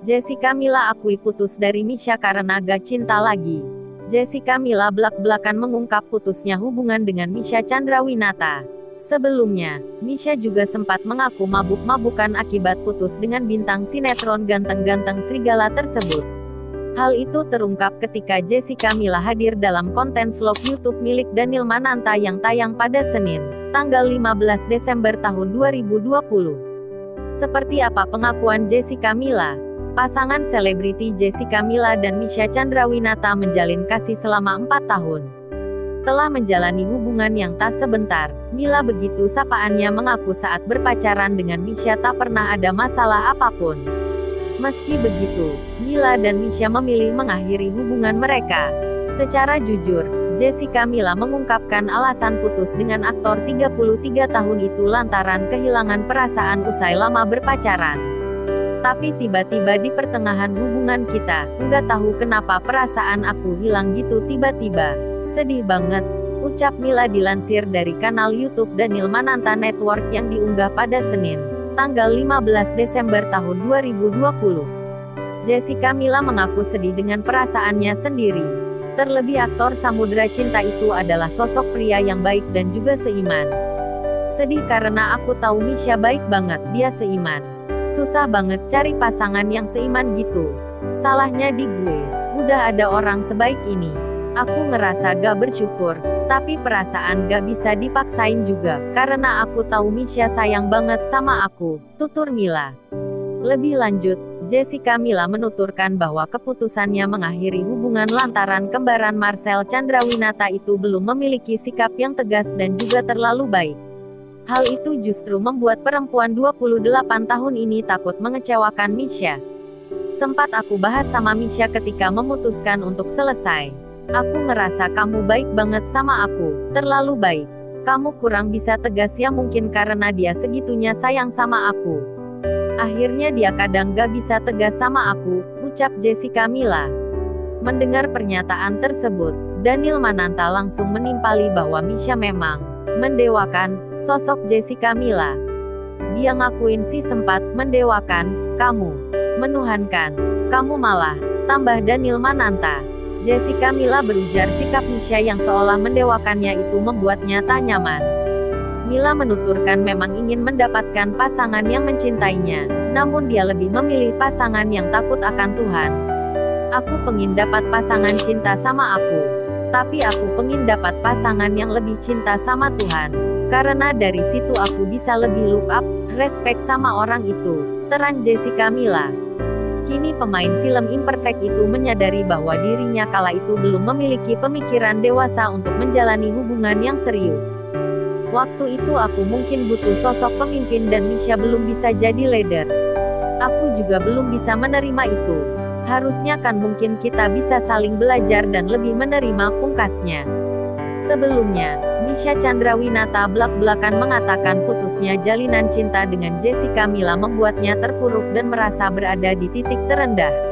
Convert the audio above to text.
Jessica Mila akui putus dari Mischa karena gak cinta lagi. Jessica Mila belak-belakan mengungkap putusnya hubungan dengan Mischa Chandrawinata. Sebelumnya, Mischa juga sempat mengaku mabuk-mabukan akibat putus dengan bintang sinetron Ganteng-Ganteng Srigala tersebut. Hal itu terungkap ketika Jessica Mila hadir dalam konten vlog YouTube milik Daniel Mananta yang tayang pada Senin, tanggal 15 Desember tahun 2020. Seperti apa pengakuan Jessica Mila? Pasangan selebriti Jessica Mila dan Mischa Chandrawinata menjalin kasih selama 4 tahun. Telah menjalani hubungan yang tak sebentar, Mila begitu sapaannya mengaku saat berpacaran dengan Mischa tak pernah ada masalah apapun. Meski begitu, Mila dan Mischa memilih mengakhiri hubungan mereka. Secara jujur, Jessica Mila mengungkapkan alasan putus dengan aktor 33 tahun itu lantaran kehilangan perasaan usai lama berpacaran. Tapi tiba-tiba di pertengahan hubungan kita, nggak tahu kenapa perasaan aku hilang gitu tiba-tiba. Sedih banget, ucap Mila dilansir dari kanal YouTube Daniel Mananta Network yang diunggah pada Senin, tanggal 15 Desember tahun 2020. Jessica Mila mengaku sedih dengan perasaannya sendiri. Terlebih aktor Samudra Cinta itu adalah sosok pria yang baik dan juga seiman. Sedih karena aku tahu Mischa baik banget, dia seiman. Susah banget cari pasangan yang seiman gitu. Salahnya di gue, udah ada orang sebaik ini. Aku ngerasa gak bersyukur. Tapi perasaan gak bisa dipaksain juga, karena aku tahu Mischa sayang banget sama aku, tutur Mila. Lebih lanjut, Jessica Mila menuturkan bahwa keputusannya mengakhiri hubungan lantaran kembaran Marcel Chandrawinata itu belum memiliki sikap yang tegas dan juga terlalu baik. Hal itu justru membuat perempuan 28 tahun ini takut mengecewakan Mischa. Sempat aku bahas sama Mischa ketika memutuskan untuk selesai. Aku ngerasa kamu baik banget sama aku, terlalu baik. Kamu kurang bisa tegas ya mungkin karena dia segitunya sayang sama aku. Akhirnya dia kadang gak bisa tegas sama aku, ucap Jessica Mila. Mendengar pernyataan tersebut, Daniel Mananta langsung menimpali bahwa Mischa memang mendewakan sosok Jessica Mila. Dia ngakuin sih sempat mendewakan kamu, menuhankan kamu malah, tambah Daniel Mananta. Jessica Mila berujar sikap Mischa yang seolah mendewakannya itu membuatnya tak nyaman. Mila menuturkan memang ingin mendapatkan pasangan yang mencintainya, namun dia lebih memilih pasangan yang takut akan Tuhan. Aku pengin dapat pasangan cinta sama aku, tapi aku pengin dapat pasangan yang lebih cinta sama Tuhan. Karena dari situ aku bisa lebih look up, respect sama orang itu, terang Jessica Mila. Kini pemain film Imperfect itu menyadari bahwa dirinya kala itu belum memiliki pemikiran dewasa untuk menjalani hubungan yang serius. Waktu itu aku mungkin butuh sosok pemimpin dan Mischa belum bisa jadi leader. Aku juga belum bisa menerima itu. Harusnya kan mungkin kita bisa saling belajar dan lebih menerima, pungkasnya. Sebelumnya, Mischa Chandrawinata belak-belakan mengatakan putusnya jalinan cinta dengan Jessica Mila membuatnya terpuruk dan merasa berada di titik terendah.